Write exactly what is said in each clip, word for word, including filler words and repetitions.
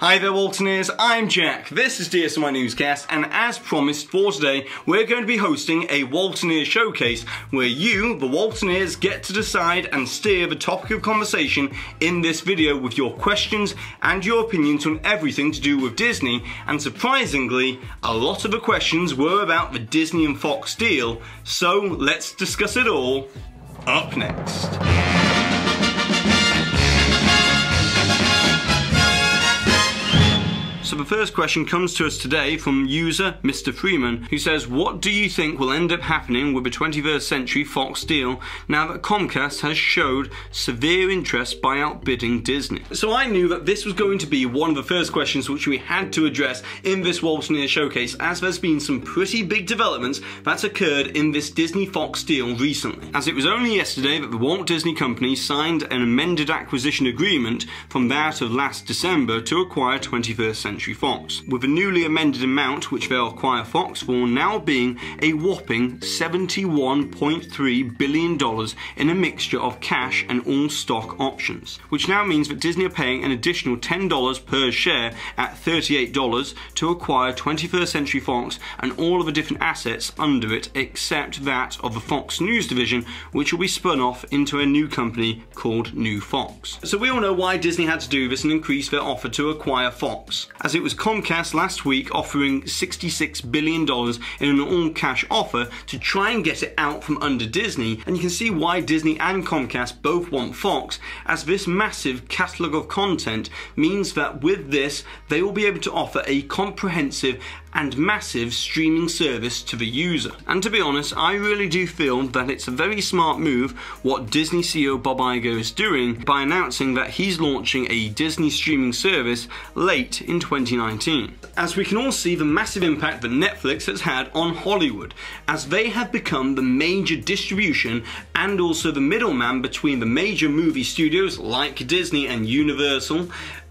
Hi there Waltineers, I'm Jack, this is D S N Y Newscast, and as promised for today, we're going to be hosting a Waltineer showcase where you, the Waltineers, get to decide and steer the topic of conversation in this video with your questions and your opinions on everything to do with Disney. And surprisingly, a lot of the questions were about the Disney and Fox deal, so let's discuss it all up next. So the first question comes to us today from user Mister Freeman, who says, what do you think will end up happening with the twenty-first century Fox deal now that Comcast has showed severe interest by outbidding Disney? So I knew that this was going to be one of the first questions which we had to address in this Waltineer showcase, as there's been some pretty big developments that's occurred in this Disney Fox deal recently. As it was only yesterday that the Walt Disney Company signed an amended acquisition agreement from that of last December to acquire twenty-first century Fox, with a newly amended amount which they'll acquire Fox for now being a whopping seventy-one point three billion dollars in a mixture of cash and all stock options, which now means that Disney are paying an additional ten dollars per share at thirty-eight dollars to acquire twenty-first century Fox and all of the different assets under it except that of the Fox News division, which will be spun off into a new company called New Fox. So we all know why Disney had to do this and increase their offer to acquire Fox, as it was Comcast last week offering sixty-six billion dollars in an all-cash offer to try and get it out from under Disney. And you can see why Disney and Comcast both want Fox, as this massive catalogue of content means that with this they will be able to offer a comprehensive and massive streaming service to the user. And to be honest, I really do feel that it's a very smart move what Disney C E O Bob Iger is doing by announcing that he's launching a Disney streaming service late in twenty nineteen. As we can all see the massive impact that Netflix has had on Hollywood, as they have become the major distribution and also the middleman between the major movie studios like Disney and Universal,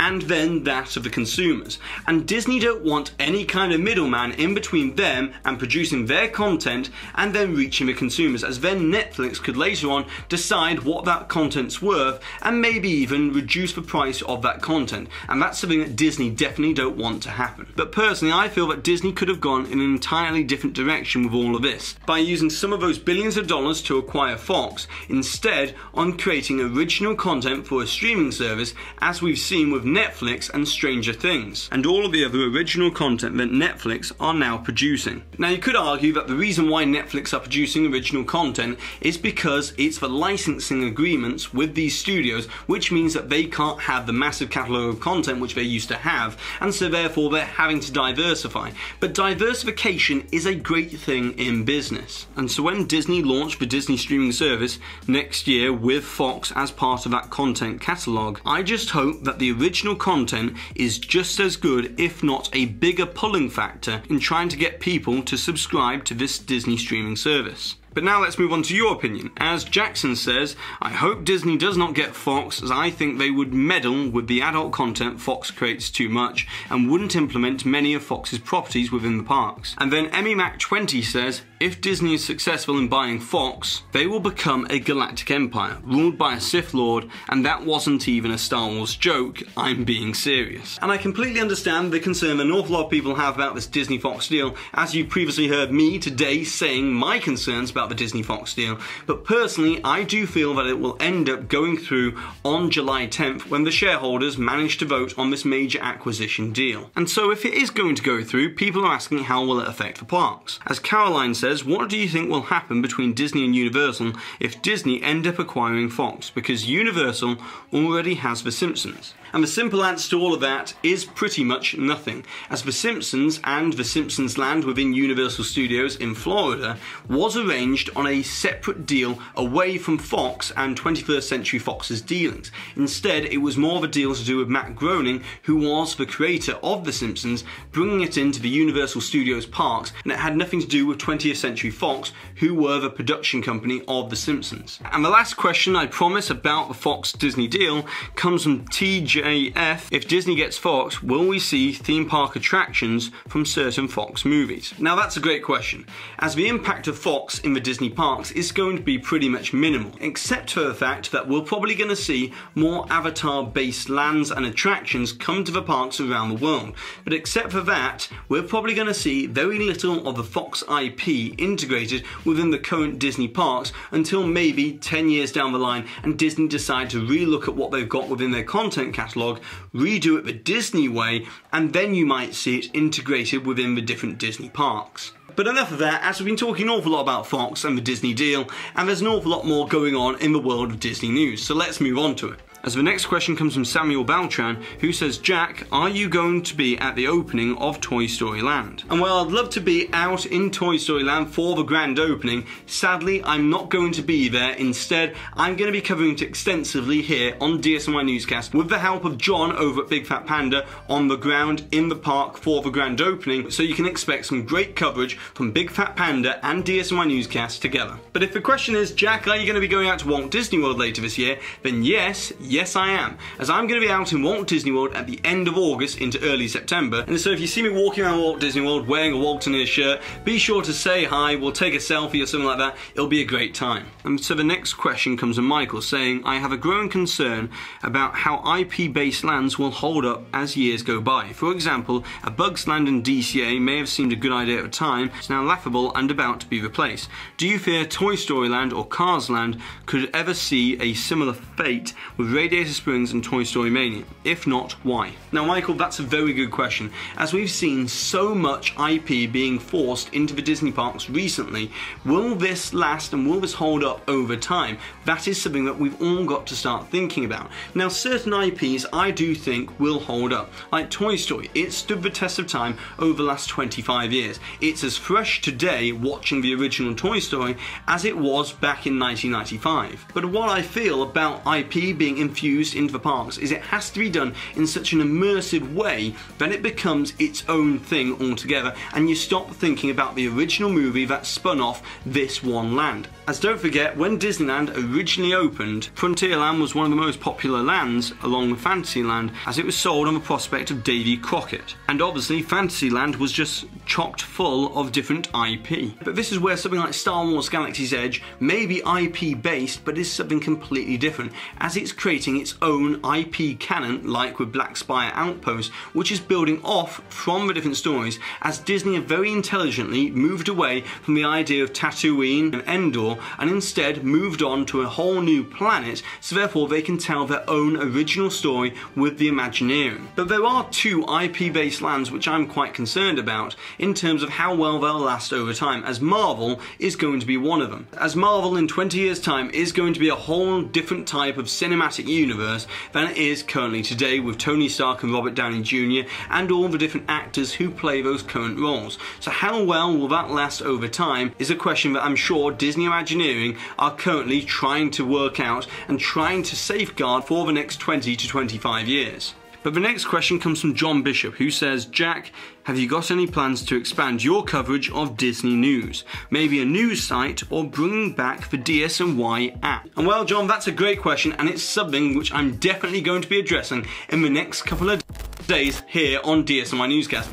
and then that of the consumers. And Disney don't want any kind of middleman in between them and producing their content and then reaching the consumers, as then Netflix could later on decide what that content's worth and maybe even reduce the price of that content. And that's something that Disney definitely don't want to happen. But personally, I feel that Disney could have gone in an entirely different direction with all of this by using some of those billions of dollars to acquire Fox instead on creating original content for a streaming service, as we've seen with Netflix and Stranger Things, and all of the other original content that Netflix are now producing. Now you could argue that the reason why Netflix are producing original content is because it's the licensing agreements with these studios, which means that they can't have the massive catalogue of content which they used to have, and so therefore they're having to diversify. But diversification is a great thing in business. And so when Disney launched the Disney streaming service next year with Fox as part of that content catalogue, I just hope that the original Original content is just as good, if not a bigger pulling factor in trying to get people to subscribe to this Disney streaming service. But now let's move on to your opinion. As Jackson says, I hope Disney does not get Fox, as I think they would meddle with the adult content Fox creates too much and wouldn't implement many of Fox's properties within the parks. And then Emmy Mac twenty says, if Disney is successful in buying Fox, they will become a galactic empire, ruled by a Sith Lord, and that wasn't even a Star Wars joke, I'm being serious. And I completely understand the concern an awful lot of people have about this Disney Fox deal, as you previously heard me today saying my concerns about the Disney Fox deal, but personally I do feel that it will end up going through on July tenth when the shareholders manage to vote on this major acquisition deal. And so if it is going to go through, people are asking how will it affect the parks. As Caroline says, what do you think will happen between Disney and Universal if Disney end up acquiring Fox, because Universal already has The Simpsons? And the simple answer to all of that is pretty much nothing, as The Simpsons and The Simpsons Land within Universal Studios in Florida was arranged on a separate deal away from Fox and twenty-first century Fox's dealings. Instead, it was more of a deal to do with Matt Groening, who was the creator of The Simpsons, bringing it into the Universal Studios parks, and it had nothing to do with twentieth twentieth century Fox, who were the production company of The Simpsons. And the last question I promise about the Fox Disney deal comes from T J F. If Disney gets Fox, will we see theme park attractions from certain Fox movies? Now that's a great question, as the impact of Fox in the Disney parks is going to be pretty much minimal, except for the fact that we're probably going to see more Avatar-based lands and attractions come to the parks around the world. But except for that, we're probably going to see very little of the Fox I P integrated within the current Disney parks until maybe ten years down the line and Disney decide to relook at what they've got within their content catalogue, redo it the Disney way, and then you might see it integrated within the different Disney parks. But enough of that, as we've been talking an awful lot about Fox and the Disney deal, and there's an awful lot more going on in the world of Disney news, so let's move on to it. As the next question comes from Samuel Beltran, who says, Jack, are you going to be at the opening of Toy Story Land? And while I'd love to be out in Toy Story Land for the grand opening, sadly I'm not going to be there. Instead, I'm going to be covering it extensively here on D S N Y Newscast with the help of John over at Big Fat Panda on the ground in the park for the grand opening, so you can expect some great coverage from Big Fat Panda and D S N Y Newscast together. But if the question is, Jack, are you going to be going out to Walt Disney World later this year, then yes, Yes I am, as I'm going to be out in Walt Disney World at the end of August into early September, and so if you see me walking around Walt Disney World wearing a Waltineers shirt, be sure to say hi, we'll take a selfie or something like that, it'll be a great time. And so the next question comes from Michael saying, I have a growing concern about how I P-based lands will hold up as years go by. For example, a Bugs Land and D C A may have seemed a good idea at the time, it's now laughable and about to be replaced. Do you fear Toy Story Land or Cars Land could ever see a similar fate with Radiator Springs and Toy Story Mania? If not, why? Now Michael, that's a very good question, as we've seen so much I P being forced into the Disney parks recently. Will this last and will this hold up over time? That is something that we've all got to start thinking about. Now certain I Ps I do think will hold up, like Toy Story. It stood the test of time over the last twenty-five years. It's as fresh today watching the original Toy Story as it was back in nineteen ninety-five. But what I feel about I P being infused into the parks is it has to be done in such an immersive way that it becomes its own thing altogether and you stop thinking about the original movie that spun off this one land. As don't forget, when Disneyland originally opened, Frontierland was one of the most popular lands along with Fantasyland, as it was sold on the prospect of Davy Crockett. And obviously Fantasyland was just chocked full of different I P. But this is where something like Star Wars Galaxy's Edge may be I P based but is something completely different, as it's created creating its own I P canon, like with Black Spire Outpost, which is building off from the different stories, as Disney have very intelligently moved away from the idea of Tatooine and Endor and instead moved on to a whole new planet, so therefore they can tell their own original story with the Imagineering. But there are two I P based lands which I'm quite concerned about in terms of how well they'll last over time, as Marvel is going to be one of them, as Marvel in twenty years time is going to be a whole different type of cinematic universe than it is currently today, with Tony Stark and Robert Downey Junior and all the different actors who play those current roles. So how well will that last over time is a question that I'm sure Disney Imagineering are currently trying to work out and trying to safeguard for the next twenty to twenty-five years. But the next question comes from John Bishop, who says, Jack, have you got any plans to expand your coverage of Disney news? Maybe a news site or bringing back the D S N Y app? And well, John, that's a great question, and it's something which I'm definitely going to be addressing in the next couple of days here on D S N Y Newscast,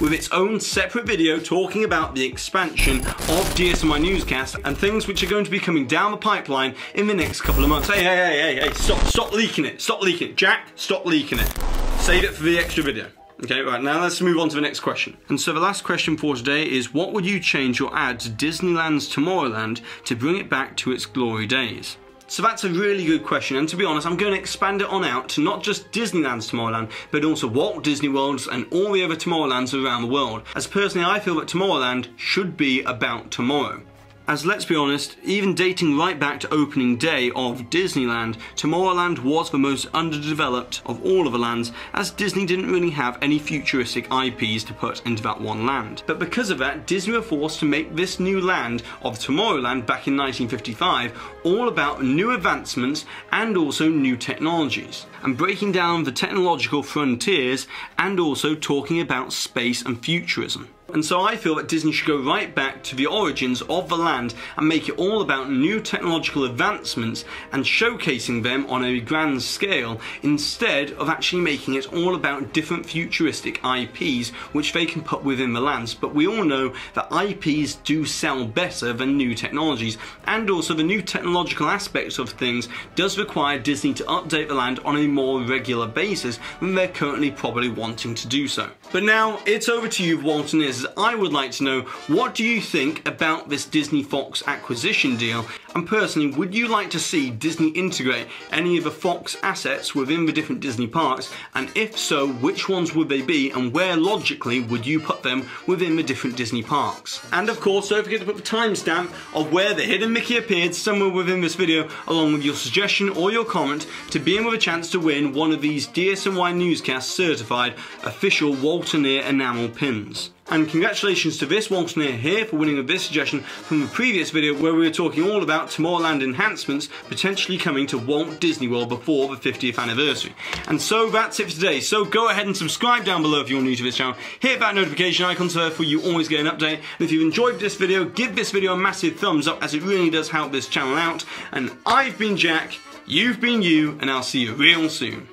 with its own separate video talking about the expansion of D S N Y Newscast and things which are going to be coming down the pipeline in the next couple of months. Hey, hey, hey, hey, hey, stop, stop leaking it, stop leaking it. Jack, stop leaking it. Save it for the extra video. Okay, right, now let's move on to the next question. And so the last question for today is, what would you change your ad to Disneyland's Tomorrowland to bring it back to its glory days? So that's a really good question, and to be honest, I'm going to expand it on out to not just Disneyland's Tomorrowland, but also Walt Disney World's and all the other Tomorrowlands around the world, as personally I feel that Tomorrowland should be about tomorrow. As let's be honest, even dating right back to opening day of Disneyland, Tomorrowland was the most underdeveloped of all of the lands, as Disney didn't really have any futuristic I Ps to put into that one land. But because of that, Disney were forced to make this new land of Tomorrowland back in nineteen fifty-five all about new advancements and also new technologies. and breaking down the technological frontiers and also talking about space and futurism. And so I feel that Disney should go right back to the origins of the land and make it all about new technological advancements and showcasing them on a grand scale, instead of actually making it all about different futuristic I Ps which they can put within the lands. But we all know that I Ps do sell better than new technologies, and also the new technological aspects of things does require Disney to update the land on a more regular basis than they're currently probably wanting to do so. But now it's over to you, Waltineers. I would like to know, what do you think about this Disney Fox acquisition deal? And personally, would you like to see Disney integrate any of the Fox assets within the different Disney parks? And if so, which ones would they be, and where logically would you put them within the different Disney parks? And of course, don't forget to put the timestamp of where the hidden Mickey appeared somewhere within this video, along with your suggestion or your comment, to be in with a chance to win one of these D S N Y Newscast certified official Waltineer enamel pins. And congratulations to this Waltineer here for winning with this suggestion from the previous video, where we were talking all about Tomorrowland enhancements potentially coming to Walt Disney World before the fiftieth anniversary. And so that's it for today. So go ahead and subscribe down below if you're new to this channel. Hit that notification icon so therefore you always get an update. And if you've enjoyed this video, give this video a massive thumbs up, as it really does help this channel out. And I've been Jack, you've been you, and I'll see you real soon.